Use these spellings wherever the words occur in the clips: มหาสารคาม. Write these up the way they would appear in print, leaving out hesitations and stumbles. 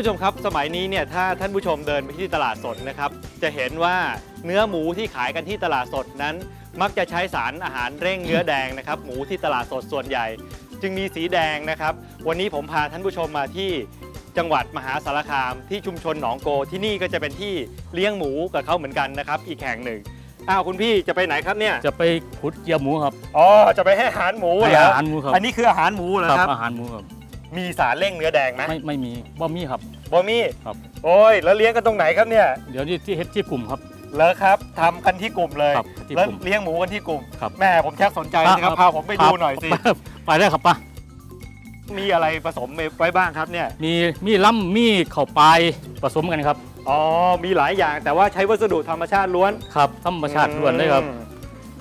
ผู้ชมครับสมัยนี้เนี่ยถ้าท่านผู้ชมเดินไปที่ตลาดสดนะครับจะเห็นว่าเนื้อหมูที่ขายกันที่ตลาดสดนั้นมักจะใช้สารอาหารเร่งเนื้อแดงนะครับหมูที่ตลาดสดส่วนใหญ่จึงมีสีแดงนะครับวันนี้ผมพาท่านผู้ชมมาที่จังหวัดมหาสารคามที่ชุมชนหนองโกที่นี่ก็จะเป็นที่เลี้ยงหมูกับเขาเหมือนกันนะครับอีกแห่งหนึ่งอ้าวคุณพี่จะไปไหนครับเนี่ยจะไปขุดเกี่ยวหมูครับอ๋อจะไปให้อาหารหมูเหรออาหารหมูครับอันนี้คืออาหารหมูเหรอครับอาหารหมูครับมีสารเร่งเนื้อแดงไหมไม่มีบ่มีครับบ่มีครับโอ้ยแล้วเลี้ยงกันตรงไหนครับเนี่ยเดี๋ยวที่เฮ็ดที่กลุ่มครับแล้วครับทำกันที่กลุ่มเลยแล้วเลี้ยงหมูกันที่กลุ่มแม่ผมชักสนใจนะครับพาผมไปดูหน่อยสิไปได้ครับปะมีอะไรผสมไว้บ้างครับเนี่ยมีล้ำมีข้าวปลายผสมกันครับอ๋อมีหลายอย่างแต่ว่าใช้วัสดุธรรมชาติล้วนครับธรรมชาติล้วนเลยครับ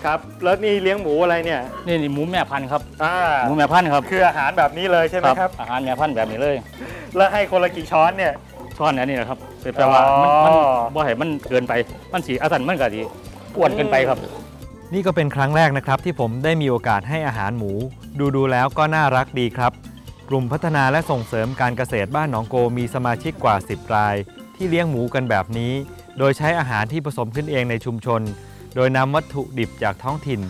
ครับแล้วนี่เลี้ยงหมูอะไรเนี่ยนี่หมูแม่พันธุ์ครับหมูแม่พันธุ์ครับคืออาหารแบบนี้เลยใช่ไหมครับอาหารแม่พันธุ์แบบนี้เลยแล้วให้คนละกี่ช้อนเนี่ยช้อนนี่นะครับแปลว่ามันบ่ให้มันเกินไปมันสีอาสันมันก็ดีอ้วนเกินไปครับนี่ก็เป็นครั้งแรกนะครับที่ผมได้มีโอกาสให้อาหารหมูดูแล้วก็น่ารักดีครับกลุ่มพัฒนาและส่งเสริมการเกษตรบ้านหนองโกมีสมาชิกกว่า10รายที่เลี้ยงหมูกันแบบนี้โดยใช้อาหารที่ผสมขึ้นเองในชุมชนโดยนำวัตถุดิบจากท้องถิ่น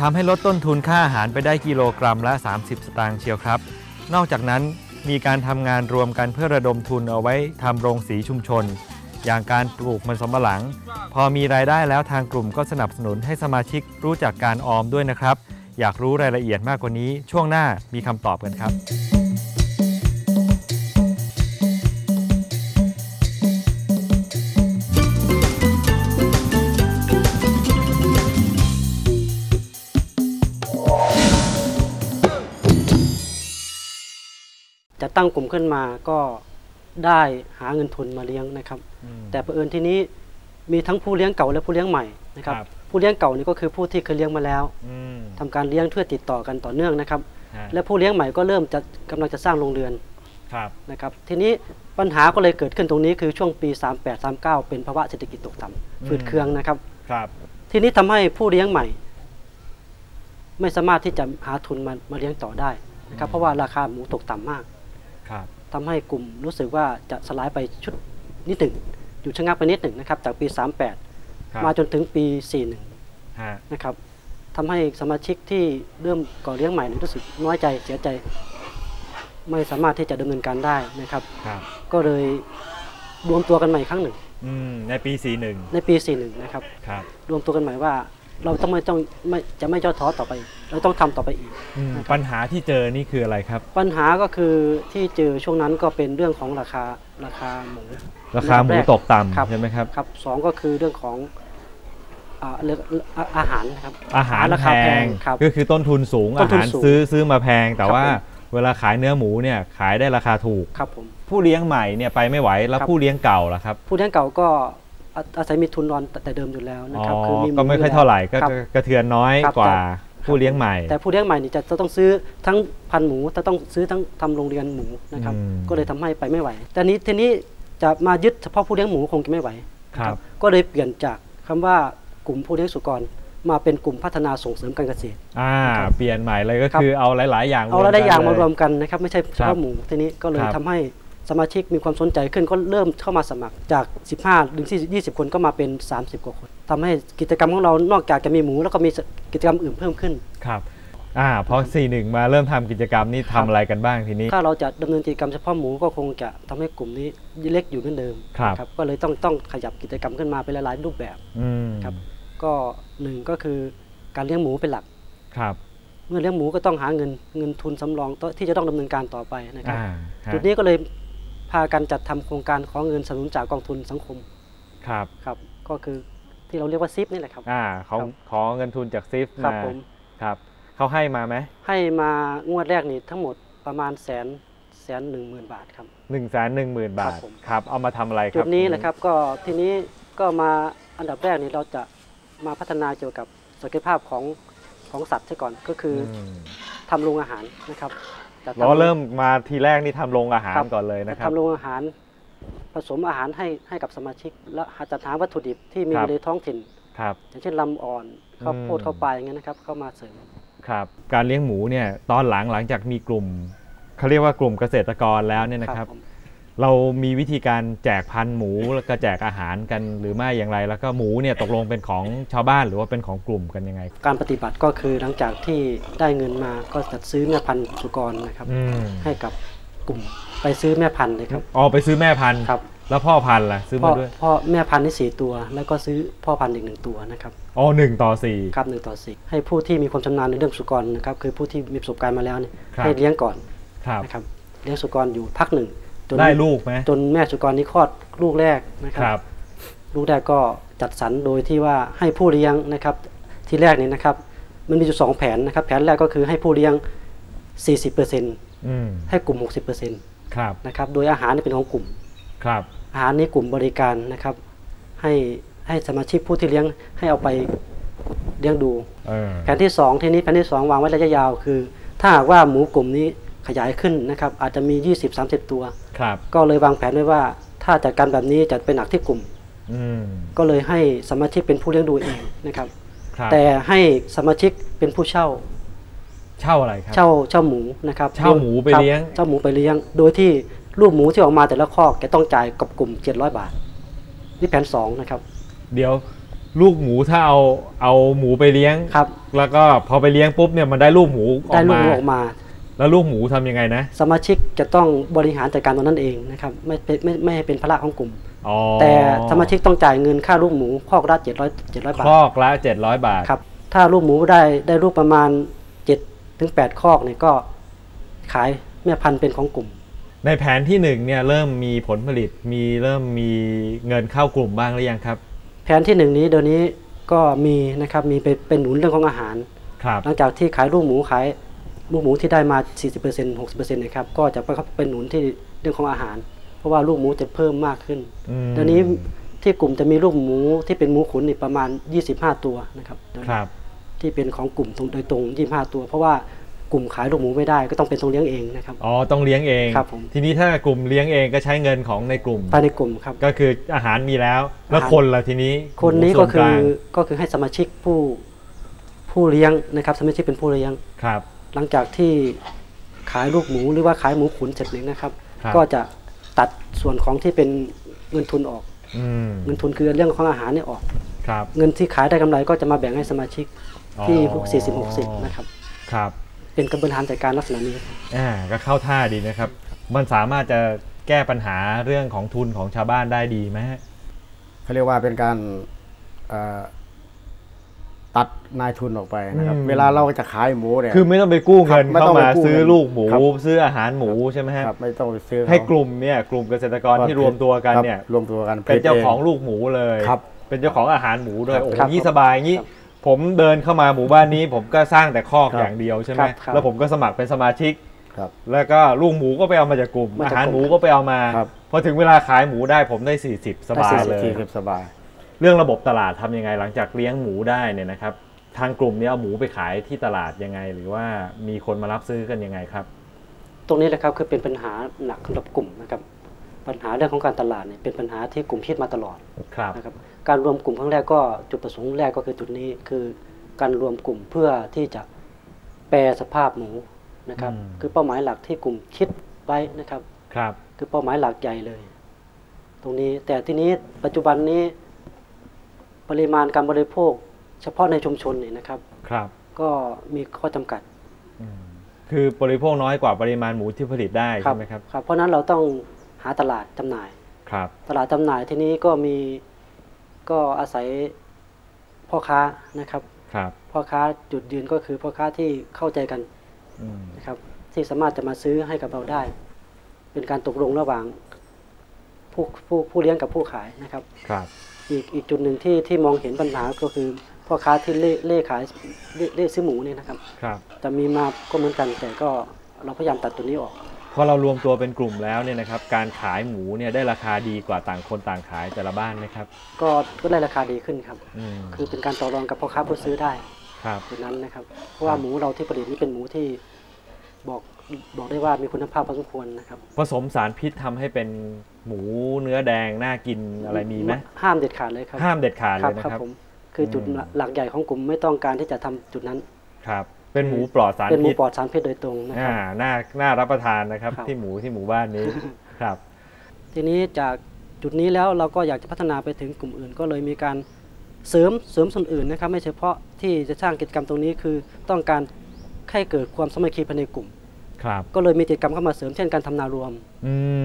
ทำให้ลดต้นทุนค่าอาหารไปได้กิโลกรัมละ30สตางค์เชียวครับนอกจากนั้นมีการทำงานรวมกันเพื่อระดมทุนเอาไว้ทำโรงสีชุมชนอย่างการปลูกมันสำปะหลังพอมีรายได้แล้วทางกลุ่มก็สนับสนุนให้สมาชิกรู้จักการออมด้วยนะครับอยากรู้รายละเอียดมากกว่านี้ช่วงหน้ามีคำตอบกันครับจะตั้งกลุ่มขึ้นมาก็ได้หาเงินทุนมาเลี้ยงนะครับแต่เผอิญที่นี้มีทั้งผู้เลี้ยงเก่าและผู้เลี้ยงใหม่นะครับผู้เลี้ยงเก่านี่ก็คือผู้ที่เคยเลี้ยงมาแล้วทำการเลี้ยงเพื่อติดต่อกันต่อเนื่องนะครับและผู้เลี้ยงใหม่ก็เริ่มจะกำลังจะสร้างโรงเรือนนะครับทีนี้ปัญหาก็เลยเกิดขึ้นตรงนี้คือช่วงปี 38-39 เป็นภาวะเศรษฐกิจตกต่ำฝืดเคืองนะครับทีนี้ทำให้ผู้เลี้ยงใหม่ไม่สามารถที่จะหาทุนมาเลี้ยงต่อได้นะครับเพราะว่าราคาหมูตกต่ำมากทำให้กลุ่มรู้สึกว่าจะสลายไปชุดนิดหนึ่งอยู่ชะงักไปนิดหนึ่งนะครับจากปี38มาจนถึงปี41นะครับทำให้สมาชิกที่เริ่มก่อเลี้ยงใหม่รู้สึกน้อยใจเสียใจไม่สามารถที่จะดำเนินการได้นะครับก็เลยรวมตัวกันใหม่ครั้งหนึ่งในปี41นะครับรวมตัวกันใหม่ว่าเราต้องไม่ย่อท้อต่อไปเราต้องทำต่อไปอีกปัญหาที่เจอนี่คืออะไรครับปัญหาก็คือที่เจอช่วงนั้นก็เป็นเรื่องของราคาหมูตกต่ำใช่ไหมครับสองก็คือเรื่องของอาหารครับอาหารราคาแพงก็คือต้นทุนสูงอาหารซื้อมาแพงแต่ว่าเวลาขายเนื้อหมูเนี่ยขายได้ราคาถูกครับผมผู้เลี้ยงใหม่เนี่ยไปไม่ไหวแล้วผู้เลี้ยงเก่าล่ะครับผู้เลี้ยงเก่าก็อาศัยมีทุนรอนแต่เดิมอยู่แล้วนะครับคือก็ไม่ค่อยเท่าไหร่ก็กระเทือนน้อยกว่าผู้เลี้ยงใหม่แต่ผู้เลี้ยงใหม่นี่จะต้องซื้อทั้งพันหมูจะต้องซื้อทั้งทำโรงเรือนหมูนะครับก็เลยทำให้ไปไม่ไหวแต่นี้ทีนี้จะมายึดเฉพาะผู้เลี้ยงหมูคงจะไม่ไหวก็เลยเปลี่ยนจากคำว่ากลุ่มผู้เลี้ยงสุกรมาเป็นกลุ่มพัฒนาส่งเสริมการเกษตรเปลี่ยนใหม่เลยก็คือเอาหลายๆอย่างมารวมกันนะครับไม่ใช่เฉพาะหมูทีนี้ก็เลยทำให้สมาชิกมีความสนใจขึ้นก็เริ่มเข้ามาสมัครจาก15 ถึง 20คนก็มาเป็น30กว่าคนทำให้กิจกรรมของเรานอกจากจะมีหมูแล้วก็มีกิจกรรมอื่นเพิ่มขึ้นครับพอ41มาเริ่มทำกิจกรรมนี้ทำอะไรกันบ้างทีนี้ถ้าเราจะดำเนินกิจกรรมเฉพาะหมูก็คงจะทำให้กลุ่มนี้เล็กอยู่เหมือนเดิมครับก็เลยต้องขยับกิจกรรมขึ้นมาเป็นหลายรูปแบบครับก็1ก็คือการเลี้ยงหมูเป็นหลักครับเมื่อเลี้ยงหมูก็ต้องหาเงินทุนสำรองที่จะต้องดำเนินการต่อไปนะครับจุดนี้ก็เลยพากันจัดทำโครงการขอเงินสนับสนุนจากกองทุนสังคมครับก็คือที่เราเรียกว่าซิฟนี่แหละครับขอเงินทุนจากซิฟครับผมครับเขาให้มาไหมให้มางวดแรกนี่ทั้งหมดประมาณ110,000 บาทครับ110,000 บาทครับเอามาทำอะไรครับจุดนี้แหละครับก็ทีนี้ก็มาอันดับแรกนี่เราจะมาพัฒนาเกี่ยวกับศักยภาพของสัตว์ใช่ก่อนก็คือทำโรงอาหารนะครับเราเริ่มมาทีแรกนี่ทำโรงอาหารก่อนเลยนะครับทำโรงอาหารผสมอาหารให้กับสมาชิกและจัดหาวัตถุดิบที่มีในท้องถิ่นอย่างเช่นลำอ่อนข้าวโพดข้าวปลายอย่างเงี้ยนะครับเข้ามาเสริมครับการเลี้ยงหมูเนี่ยตอนหลังจากมีกลุ่มเขาเรียกว่ากลุ่มเกษตรกรแล้วเนี่ยนะครับ เรามีวิธีการแจกพันหมูแล้วก็แจกอาหารกันหรือไม่อย่างไรแล้วก็หมูเนี่ยตกลงเป็นของชาวบ้านหรือว่าเป็นของกลุ่มกันยังไงการปฏิบัติก็คือหลังจากที่ได้เงินมาก็จัดซื้อแม่พันธุ์สุกรนะครับให้กับกลุ่มไปซื้อแม่พันธุ์เลยครับอ๋อไปซื้อแม่พันธุ์ครับแล้วพ่อพันธุ์ล่ะซื้อมาด้วยพ่อแม่พันธุ์ได้4ตัวแล้วก็ซื้อพ่อพันธุ์อีก1ตัวนะครับอ๋อ1 ต่อ 4ครับ1 ต่อ 4ให้ผู้ที่มีความชำนาญในเรื่องสุกรนะครับคือผู้ที่มีประสบการณ์มาแล้วเนี่ยให้เลี้ยงก่อนนะครับเลี้ยงสุกรอยู่พักหนึ่งได้ลูกไหมจนแม่สุกรนี้คลอดลูกแรกนะครับลูกแรกก็จัดสรรโดยที่ว่าให้ผู้เลี้ยงนะครับที่แรกนี่นะครับมันมีอยู่2แผนนะครับแผนแรกก็คือให้ผู้เลี้ยง 40% ให้กลุ่ม 60% นะครับโดยอาหารนี่เป็นของกลุ่มอาหารนี่กลุ่มบริการนะครับให้สมาชิกผู้ที่เลี้ยงให้เอาไปเลี้ยงดูแผนที่2ทีนี้แผนที่2วางไว้ระยะยาวคือถ้าหากว่าหมูกลุ่มนี้ขยายขึ้นนะครับอาจจะมี 20-30 ตัวก็เลยวางแผนไว้ว่าถ้าจัดการแบบนี้จะเป็นหนักที่กลุ่มก็เลยให้สมาชิกเป็นผู้เลี้ยงดูเองนะครับแต่ให้สมาชิกเป็นผู้เช่าอะไรครับเช่าหมูนะครับเช่าหมูไปเลี้ยงโดยที่ลูกหมูที่ออกมาแต่ละคอกจะต้องจ่ายกับกลุ่ม700 บาทนี่แผน2นะครับเดี๋ยวลูกหมูถ้าเอาหมูไปเลี้ยงครับแล้วก็พอไปเลี้ยงปุ๊บเนี่ยมันได้ลูกหมูออกมาแล้วลูกหมูทำยังไงนะสมาชิกจะต้องบริหารจัดการตัวนั้นเองนะครับไม่ให้เป็นภาระของกลุ่มแต่สมาชิกต้องจ่ายเงินค่าลูกหมูคอกละ700 บาทคอกละ700 บาทครับถ้าลูกหมูได้ลูกประมาณ7 ถึง 8คอกเนี่ยก็ขายแม่พันธุ์เป็นของกลุ่มในแผนที่1เนี่ยเริ่มมีผลผลิตเริ่มมีเงินเข้ากลุ่มบ้างหรือยังครับแผนที่1นี้เดี๋ยวนี้ก็มีนะครับมีเป็นหนุนเรื่องของอาหารหลังจากที่ขายลูกหมูขายลูกหมูที่ได้มา 40% 60% นะครับก็จะเป็นหนุนที่เรื่องของอาหารเพราะว่าลูกหมูจะเพิ่มมากขึ้นตอนนี้ที่กลุ่มจะมีลูกหมูที่เป็นหมูขุนประมาณ25ตัวนะครับที่เป็นของกลุ่มโดยตรง25ตัวเพราะว่ากลุ่มขายลูกหมูไม่ได้ก็ต้องเป็นต้องเลี้ยงเองนะครับอ๋อต้องเลี้ยงเองครับทีนี้ถ้ากลุ่มเลี้ยงเองก็ใช้เงินของในกลุ่มภายในกลุ่มครับก็คืออาหารมีแล้วแล้วคนล่ะทีนี้คนนี้ก็คือให้สมาชิกผู้เลี้ยงนะครับสมาชิกเป็นผู้เลี้ยงครับหลังจากที่ขายลูกหมูหรือว่าขายหมูขุนเสร็จแล้วนะครับก็จะตัดส่วนของที่เป็นเงินทุนออกเงินทุนคือเรื่องของอาหารนี่ออกเงินที่ขายได้กำไรก็จะมาแบ่งให้สมาชิกที่พวก 40-60 นะครับเป็นกระบวนการจัดการลักษณะนี้ก็เข้าท่าดีนะครับมันสามารถจะแก้ปัญหาเรื่องของทุนของชาวบ้านได้ดีไหมเขาเรียกว่าเป็นการตัดนายทุนออกไปนะครับเวลาเราจะขายหมูเนี่ยคือไม่ต้องไปกู้เงินเข้ามาซื้อลูกหมูซื้ออาหารหมูใช่ไหมครับไม่ต้องไปซื้อให้กลุ่มเนี่ยกลุ่มเกษตรกรที่รวมตัวกันเนี่ยเป็นเจ้าของลูกหมูเลยเป็นเจ้าของอาหารหมูด้วยโอ้โหนี่สบายงี้ผมเดินเข้ามาหมู่บ้านนี้ผมก็สร้างแต่คอกอย่างเดียวใช่ไหมแล้วผมก็สมัครเป็นสมาชิกแล้วก็ลูกหมูก็ไปเอามาจากกลุ่มอาหารหมูก็ไปเอามาพอถึงเวลาขายหมูได้ผมได้40สบายเลย40สบายเรื่องระบบตลาดทำยังไงหลังจากเลี้ยงหมูได้เนี่ยนะครับทางกลุ่มนี้เอาหมูไปขายที่ตลาดยังไงหรือว่ามีคนมารับซื้อกันยังไงครับตรงนี้แหละครับคือเป็นปัญหาหนักสำหรับกลุ่มนะครับปัญหาเรื่องของการตลาดเนี่ยเป็นปัญหาที่กลุ่มคิดมาตลอดนะครับการรวมกลุ่มครั้งแรกก็จุดประสงค์แรกก็คือจุดนี้คือการรวมกลุ่มเพื่อที่จะแปรสภาพหมูนะครับคือเป้าหมายหลักที่กลุ่มคิดไว้นะครับคือเป้าหมายหลักใหญ่เลยตรงนี้แต่ที่นี้ปัจจุบันนี้ปริมาณการบริโภคเฉพาะในชุมชนนี่นะครับก็มีข้อจำกัดคือบริโภคน้อยกว่าปริมาณหมูที่ผลิตได้ใช่ไหมครับเพราะนั้นเราต้องหาตลาดจำหน่ายตลาดจำหน่ายที่นี้ก็อาศัยพ่อค้านะครับพ่อค้าจุดยืนก็คือพ่อค้าที่เข้าใจกันนะครับที่สามารถจะมาซื้อให้กับเราได้เป็นการตกลงระหว่างผู้เลี้ยงกับผู้ขายนะครับอีกจุดหนึ่งที่มองเห็นปัญหาก็คือพ่อค้าที่เล่ขายเล่ซื้อหมูเนี่ยนะครับจะมีมาก็เหมือนกันแต่ก็เราพยายามตัดตัวนี้ออกพอเรารวมตัวเป็นกลุ่มแล้วเนี่ยนะครับการขายหมูเนี่ยได้ราคาดีกว่าต่างคนต่างขายแต่ละบ้านไหมครับก็ได้ราคาดีขึ้นครับคือเป็นการต่อรองกับพ่อค้าผู้ซื้อได้จุดนั้นนะครับเพราะว่าหมูเราที่ผลิตนี่เป็นหมูที่บอกได้ว่ามีคุณภาพพอสมควรนะครับผสมสารพิษทำให้เป็นหมูเนื้อแดงน่ากินอะไรมีไหมห้ามเด็ดขาดเลยครับห้ามเด็ดขาดเลยนะครับคือจุดหลักใหญ่ของกลุ่มไม่ต้องการที่จะทำจุดนั้นครับเป็นหมูปลอดสารพิษโดยตรงนะครับน่ารับประทานนะครับที่หมูบ้านนี้ครับ ทีนี้จากจุดนี้แล้วเราก็อยากจะพัฒนาไปถึงกลุ่มอื่นก็เลยมีการเสริมส่วนอื่นนะครับไม่เฉพาะที่จะสร้างกิจกรรมตรงนี้คือต้องการให้เกิดความสามัคคีภายในกลุ่มก็เลยมีกิจกรรมเข้ามาเสริมเช่นการทำนารวม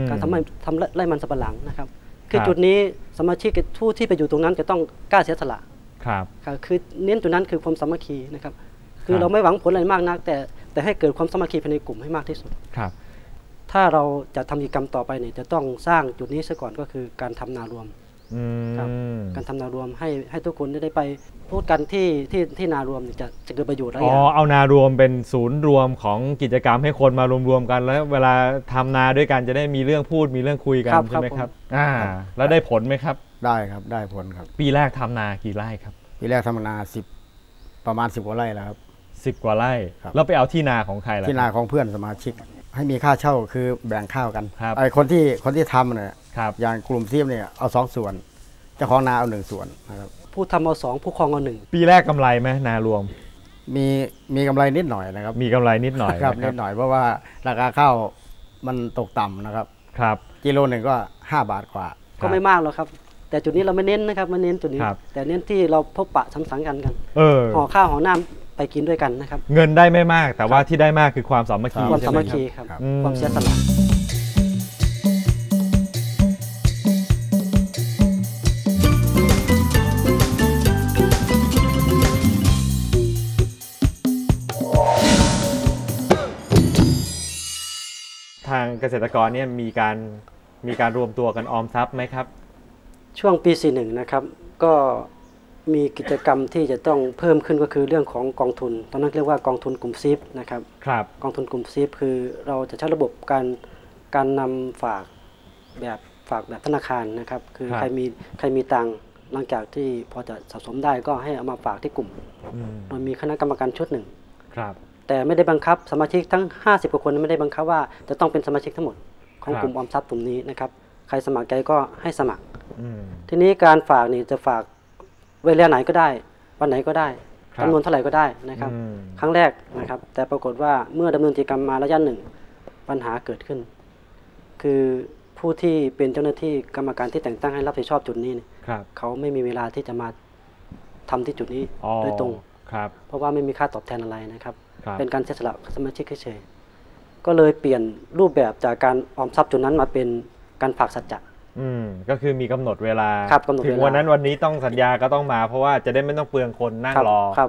การทำไร่มันสำปะหลังนะครับคือจุดนี้สมาชิกผู้ที่ไปอยู่ตรงนั้นจะต้องกล้าเสียสละคือเน้นจุดนั้นคือความสามัคคีนะครับคือเราไม่หวังผลอะไรมากนักแต่ให้เกิดความสามัคคีภายในกลุ่มให้มากที่สุดถ้าเราจะทำกิจกรรมต่อไปเนี่ยจะต้องสร้างจุดนี้ซะก่อนก็คือการทำนารวมการทำนารวมให้ทุกคนได้ไปพูดกันที่นารวมจะเกิดประโยชน์อะไรอ๋อเอานารวมเป็นศูนย์รวมของกิจกรรมให้คนมารวมๆกันแล้วเวลาทำนาด้วยกันจะได้มีเรื่องพูดมีเรื่องคุยกันใช่ไหมครับแล้วได้ผลไหมครับได้ครับได้ผลครับปีแรกทำนากี่ไร่ครับปีแรกทำนาประมาณ10กว่าไร่แล้วครับ10กว่าไร่แล้วไปเอาที่นาของใครล่ะที่นาของเพื่อนสมาชิกให้มีค่าเช่าคือแบ่งข้าวกันไอ้คนที่ทำเนี่ยอย่างกลุ่มซีฟเนี่ยเอา2ส่วนเจ้าของนาเอา1ส่วนนะครับผู้ทำเอา2ผู้ครองเอา1ปีแรกกำไรไหมนารวมมีกำไรนิดหน่อยนะครับมีกำไรนิดหน่อยครับนิดหน่อยเพราะว่าราคาข้าวมันตกต่ำนะครับกิโลหนึ่งก็5บาทกว่าก็ไม่มากหรอกครับแต่จุดนี้เราไม่เน้นนะครับไม่เน้นจุดนี้แต่เน้นที่เราพบปะสังสรรค์กันห่อข้าวห่อน้ำไปกินด้วยกันนะครับเงินได้ไม่มากแต่ว่าที่ได้มากคือความสามัคคีความสามัคคีครับความเสียสละทางเกษตรกรเนี่ยมีการรวมตัวกันออมทรัพย์ไหมครับช่วงปี41นะครับก็มีกิจกรรมที่จะต้องเพิ่มขึ้นก็คือเรื่องของกองทุนตอนนั้นเรียกว่ากองทุนกลุ่มซีฟนะครับกองทุนกลุ่มซีฟคือเราจะใช้ระบบการนำฝากแบบธนาคารนะครับคือใครมีตังหลังจากที่พอจะสะสมได้ก็ให้เอามาฝากที่กลุ่มโดยมีคณะกรรมการชุดหนึ่งแต่ไม่ได้บังคับสมาชิกทั้ง50กว่าคนไม่ได้บังคับว่าจะต้องเป็นสมาชิกทั้งหมดของกลุ่มออมทรัพย์กลุ่มนี้นะครับใครสมัครใจก็ให้สมัครทีนี้การฝากนี่จะฝากเวลาไหนก็ได้วันไหนก็ได้จำนวนเท่าไหร่ก็ได้นะครับครั้งแรกนะครับแต่ปรากฏว่าเมื่อดำเนินกิจกรรมมาระยะหนึ่งปัญหาเกิดขึ้นคือผู้ที่เป็นเจ้าหน้าที่กรรมการที่แต่งตั้งให้รับผิดชอบจุดนี้เขาไม่มีเวลาที่จะมาทำที่จุดนี้โดยตรงเพราะว่าไม่มีค่าตอบแทนอะไรนะครับเป็นการเสียสละสมาชิกเฉยๆก็เลยเปลี่ยนรูปแบบจากการออมทรัพย์จุดนั้นมาเป็นการฝากสัจจะก็คือมีกำหนดเวลาถึงวันนั้นวันนี้ต้องสัญญาก็ต้องมาเพราะว่าจะได้ไม่ต้องเปลืองคนนั่งรอค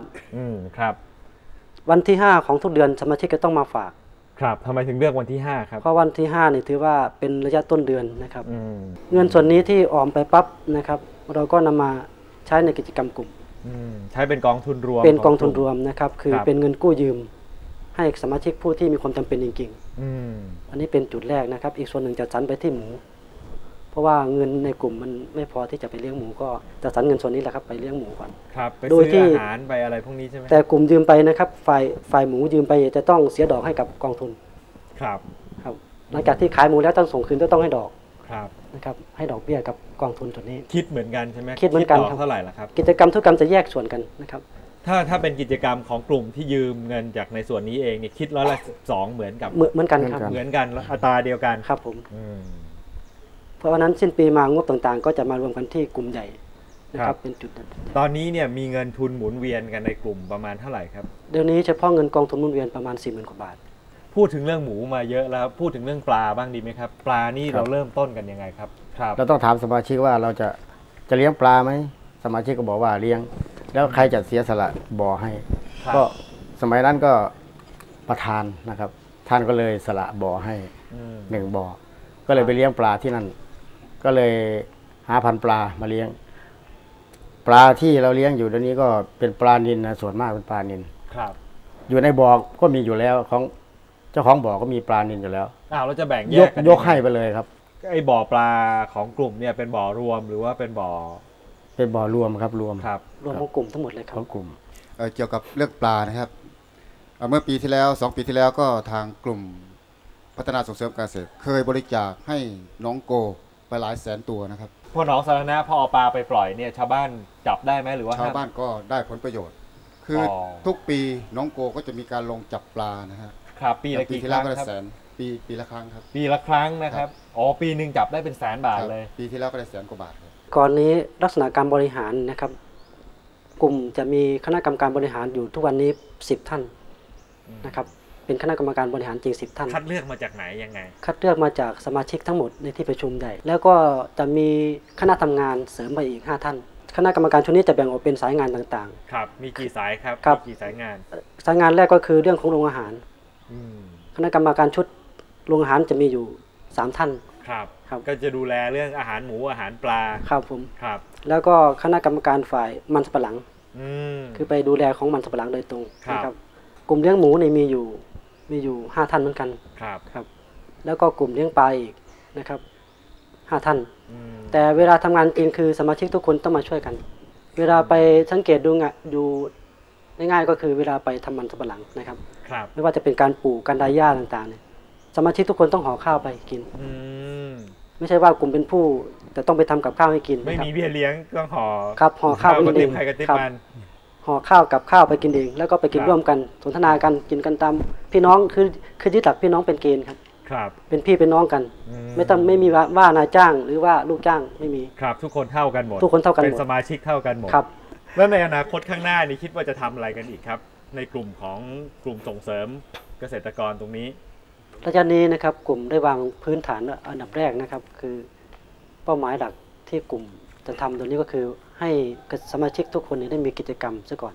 รับวันที่5ของทุกเดือนสมาชิกจะต้องมาฝากครับทำไมถึงเลือกวันที่5ครับเพราะวันที่5นี่ถือว่าเป็นระยะต้นเดือนนะครับเงินส่วนนี้ที่ออมไปปั๊บนะครับเราก็นำมาใช้ในกิจกรรมกลุ่มใช้เป็นกองทุนรวมเป็นกองทุนรวมนะครับคือเป็นเงินกู้ยืมให้สมาชิกผู้ที่มีความจำเป็นจริงๆอันนี้เป็นจุดแรกนะครับอีกส่วนหนึ่งจะสันไปที่หมูเพราะว่าเงินในกลุ่มมันไม่พอที่จะไปเลี้ยงหมูก็จะสันเงินส่วนนี้แหละครับไปเลี้ยงหมูก่อนโดยที่อาหารไปอะไรพวกนี้ใช่ไหมแต่กลุ่มยืมไปนะครับฝ่ายหมูยืมไปจะต้องเสียดอกให้กับกองทุนครับหลังจากที่ขายหมูแล้วต้องส่งคืนต้องให้ดอกนะครับให้ดอกเบี้ยกับกองทุนส่วนนี้คิดเหมือนกันใช่ไหมคิดเหมือนกันเท่าไหร่ล่ะครับกิจกรรมทุกกรรมจะแยกส่วนกันนะครับถ้าเป็นกิจกรรมของกลุ่มที่ยืมเงินจากในส่วนนี้เองเนี่ยคิด112เหมือนกันครับเหมือนกันอัตราเดียวกันครับผมเพราะนั้นสิ้นปีมางบต่างๆก็จะมารวมกันที่กลุ่มใหญ่นะครับเป็นจุดตอนนี้เนี่ยมีเงินทุนหมุนเวียนกันในกลุ่มประมาณเท่าไหร่ครับเดี๋ยวนี้เฉพาะเงินกองทุนหมุนเวียนประมาณ 40,000 กว่าบาทพูดถึงเรื่องหมูมาเยอะแล้วพูดถึงเรื่องปลาบ้างดีไหมครับปลานี่เราเริ่มต้นกันยังไงครับเราต้องถามสมาชิกว่าเราจะเลี้ยงปลาไหมสมาชิกก็บอกว่าเลี้ยงแล้วใครจะเสียสละบ่อให้ก็สมัยนั้นก็ประธานนะครับท่านก็เลยสละบ่อให้1บ่อก็เลยไปเลี้ยงปลาที่นั่นก็เลยหาพันปลามาเลี้ยงปลาที่เราเลี้ยงอยู่ตอนนี้ก็เป็นปลานิลนะส่วนมากเป็นปลานิลอยู่ในบ่อก็มีอยู่แล้วของเจ้าของบ่อก็มีปลานิลอยู่แล้วเราจะแบ่งแยกกันยกให้ไปเลยครับไอ้บ่อปลาของกลุ่มเนี่ยเป็นบ่อรวมหรือว่าเป็นบ่อรวมครับรวมของกลุ่มทั้งหมดเลยครับของกลุ่มเกี่ยวกับเรื่องปลานะครับเมื่อปีที่แล้ว2ปีที่แล้วก็ทางกลุ่มพัฒนาส่งเสริมการเกษตรเคยบริจาคให้น้องโกไปหลายแสนตัวนะครับพอหนองสาธารณะพอเอาปลาไปปล่อยเนี่ยชาวบ้านจับได้ไหมหรือว่าชาวบ้านก็ได้ผลประโยชน์คือทุกปีน้องโกก็จะมีการลงจับปลานะฮะปีที่แล้วก็ได้แสน ปีละครั้งครับปีละครั้งนะครับอ๋อปีหนึ่งจับได้เป็นแสนบาทเลยปีที่แล้วก็ได้แสนกว่าบาทครับก่อนนี้ลักษณะการบริหารนะครับกลุ่มจะมีคณะกรรมการบริหารอยู่ทุกวันนี้10ท่านนะครับเป็นคณะกรรมการบริหารจริง10ท่านคัดเลือกมาจากไหนยังไงคัดเลือกมาจากสมาชิกทั้งหมดในที่ประชุมใหญ่แล้วก็จะมีคณะทำงานเสริมไปอีก5ท่านคณะกรรมการชุดนี้จะแบ่งออกเป็นสายงานต่างๆครับมีกี่สายครับกี่สายงานสายงานแรกก็คือเรื่องของโรงอาหารคณะกรรมการชุดโรงอาหารจะมีอยู่3ท่านครับก็จะดูแลเรื่องอาหารหมูอาหารปลาครับผมครับแล้วก็คณะกรรมการฝ่ายมันสำปะหลังคือไปดูแลของมันสำปะหลังโดยตรงครับกลุ่มเลี้ยงหมูในมีอยู่5ท่านเหมือนกันครับแล้วก็กลุ่มเลี้ยงปลาอีกนะครับ5ท่านแต่เวลาทำงานจริงคือสมาชิกทุกคนต้องมาช่วยกันเวลาไปสังเกตดูง่ายๆก็คือเวลาไปทำมันสำปะหลังนะครับไม่ว่าจะเป็นการปลูกการดายหญ้าต่างๆเนี่ยสมาชิกทุกคนต้องห่อข้าวไปกินไม่ใช่ว่ากลุ่มเป็นผู้แต่ต้องไปทำกับข้าวให้กินไม่มีเบี้ยเลี้ยงต้องห่อครับห่อข้าวกินเองครับห่อข้าวกับข้าวไปกินเองแล้วก็ไปกินร่วมกันสนทนากันกินกันตามพี่น้องคือยึดหลักพี่น้องเป็นเกณฑ์ครับเป็นพี่เป็นน้องกันไม่มีว่านายจ้างหรือว่าลูกจ้างไม่มีครับทุกคนเท่ากันหมดทุกคนเท่ากันเป็นสมาชิกเท่ากันหมดครับแล้วในอนาคตข้างหน้านี่คิดว่าจะทำอะไรกันอีกครับในกลุ่มของกลุ่มส่งเสริมเกษตรกรตรงนี้ระยะนี้นะครับกลุ่มได้วางพื้นฐานอันดับแรกนะครับคือเป้าหมายหลักที่กลุ่มจะทำตัวนี้ก็คือให้สมาชิกทุกคนได้มีกิจกรรมซะก่อน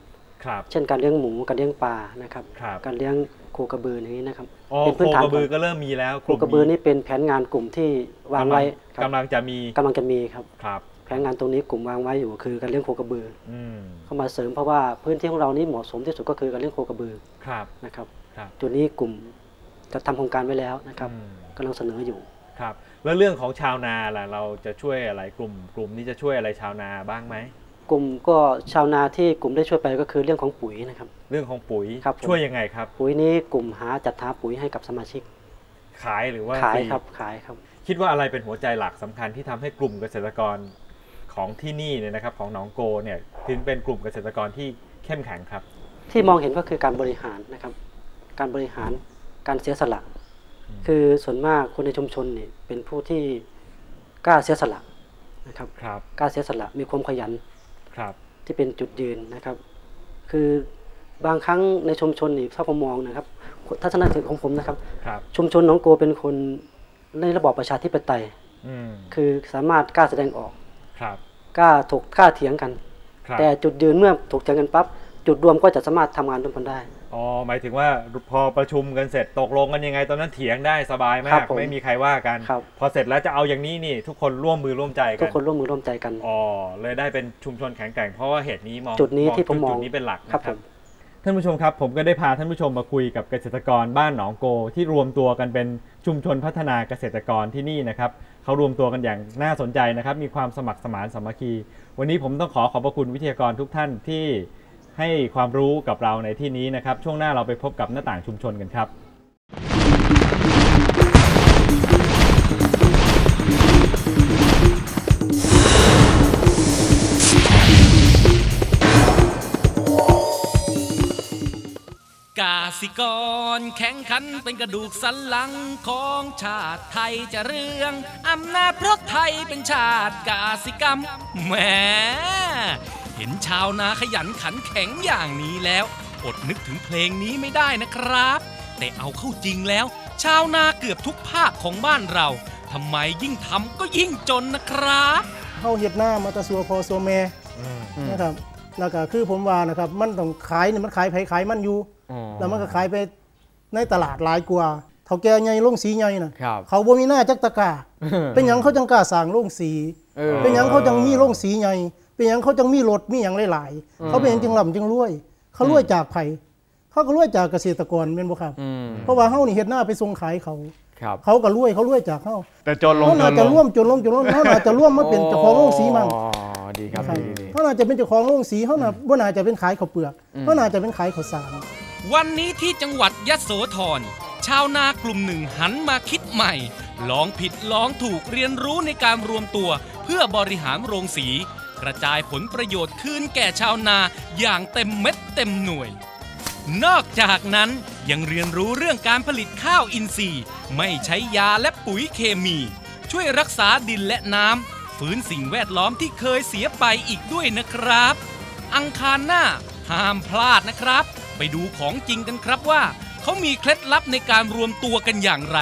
เช่นการเลี้ยงหมูการเลี้ยงปลานะครับการเลี้ยงโคกระบืออย่างนี้นะครับเป็นพื้นฐานโคกระบือก็เริ่มมีแล้วโคกระบือนี่เป็นแผนงานกลุ่มที่วางไว้กำลังจะมีครับแผนงานตรงนี้กลุ่มวางไว้อยู่คือการเลี้ยงโคกระบือเข้ามาเสริมเพราะว่าพื้นที่ของเรานี้เหมาะสมที่สุดก็คือการเลี้ยงโคกระบือนะครับตัวนี้กลุ่มจะทำโครงการไว้แล้วนะครับกำลังเสนออยู่ครับแล้วเรื่องของชาวนาล่ะเราจะช่วยอะไรกลุ่มนี้จะช่วยอะไรชาวนาบ้างไหมกลุ่มก็ชาวนาที่กลุ่มได้ช่วยไปก็คือเรื่องของปุ๋ยนะครับเรื่องของปุ๋ยครับช่วยยังไงครับปุ๋ยนี้กลุ่มจัดหาปุ๋ยให้กับสมาชิกขายหรือว่าขายครับขายครับคิดว่าอะไรเป็นหัวใจหลักสำคัญที่ทำให้กลุ่มเกษตรกรของที่นี่เนี่ยนะครับของหนองโกเนี่ยถึงเป็นกลุ่มเกษตรกรที่เข้มแข็งครับที่มองเห็นก็คือการบริหารนะครับการบริหารการเสียสละคือส่วนมากคนในชุมชนเนี่ยเป็นผู้ที่กล้าเสียสละนะครับกล้าเสียสละมีความขยันที่เป็นจุดยืนนะครับคือบางครั้งในชุมชนนี่ถ้าผมมองนะครับทัศนคติของผมนะครับชุมชนหนองโกเป็นคนในระบอบประชาธิปไตยคือสามารถกล้าแสดงออกกล้าถกกล้าเถียงกันแต่จุดยืนเมื่อถกเถียงกันปั๊บจุดรวมก็จะสามารถทำงานร่วมกันได้อ๋อหมายถึงว่าพอประชุมกันเสร็จตกลงกันยังไงตอนนั้นเถียงได้สบายมากไม่มีใครว่ากันพอเสร็จแล้วจะเอาอย่างนี้นี่ทุกคนร่วมมือร่วมใจกันทุกคนร่วมมือร่วมใจกันอ๋อเลยได้เป็นชุมชนแข็งแกร่งเพราะว่าเหตุนี้มองจุดนี้ที่ผมมองจุดนี้เป็นหลักนะครับท่านผู้ชมครับผมก็ได้พาท่านผู้ชมมาคุยกับเกษตรกรบ้านหนองโกที่รวมตัวกันเป็นชุมชนพัฒนาเกษตรกรที่นี่นะครับเขารวมตัวกันอย่างน่าสนใจนะครับมีความสมัครสมานสามัคคีวันนี้ผมต้องขอบพระคุณวิทยากรทุกท่านที่ให้ความรู้กับเราในที่นี้นะครับช่วงหน้าเราไปพบกับหน้าต่างชุมชนกันครับกสิกรแข็งขันเป็นกระดูกสันหลังของชาติไทยจะเรื่องอำนาจเพราะไทยเป็นชาติกสิกรรมแหมเห็นชาวนาขยันขันแข็งอย่างนี้แล้วอดนึกถึงเพลงนี้ไม่ได้นะครับแต่เอาเข้าจริงแล้วชาวนาเกือบทุกภาคของบ้านเราทำไมยิ่งทำก็ยิ่งจนนะครับเข้าเห็ดหน้ามาตะซัวพอซัวเมนะครับแล้วก็คือผมว่านะครับมันต้องขายเนี่ยมันขายไผ่ขายมันอยู่แล้วมันก็ขายไปในตลาดหลายกว่าเท่าแก่ใหญ่โรงสีใหญ่นะเขาบ่มีหน้าจักตะกาเป็นอย่างเขาจังกล้าสร้างโรงสีเป็นอย่างเขาจังมีโรงสีใหญ่เป็นอย่างเขาจังมีรถมีอย่างหลายๆเขาเป็นอย่างจังหล่ำจังรวยเขารวยจากไผ่เขาก็รวยจากเกษตรกรเป็นบ่ครับเพราะว่าเฮ้านี่เฮ็ดหน้าไปส่งขายเขาเขาก็รวยเขารวยจากเฮ้าแต่จนลงเขาน่าจะร่วมจนลงจนลงเขาน่าจะร่วมมาเป็นเจ้าของโรงสีมั่งดีครับเขาน่าจะเป็นเจ้าของโรงสีเขาน่าบ่น่าจะเป็นขายข้าวเปลือกเขาน่าจะเป็นขายข้าวสารวันนี้ที่จังหวัดยโสธรชาวนากลุ่มหนึ่งหันมาคิดใหม่ลองผิดลองถูกเรียนรู้ในการรวมตัวเพื่อบริหารโรงสีกระจายผลประโยชน์คืนแก่ชาวนาอย่างเต็มเม็ดเต็มหน่วย นอกจากนั้นยังเรียนรู้เรื่องการผลิตข้าวอินทรีย์ไม่ใช้ยาและปุ๋ยเคมีช่วยรักษาดินและน้ำฟื้นสิ่งแวดล้อมที่เคยเสียไปอีกด้วยนะครับอังคารหน้าห้ามพลาดนะครับไปดูของจริงกันครับว่าเขามีเคล็ดลับในการรวมตัวกันอย่างไร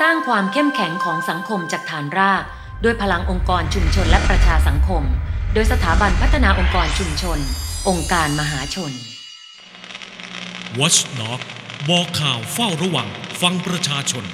สร้างความเข้มแข็งของสังคมจากฐานรากด้วยพลังองค์กรชุมชนและประชาสังคมโดยสถาบันพัฒนาองค์กรชุมชนองค์การมหาชน Watchdog บอกข่าวเฝ้าระวังฟังประชาชน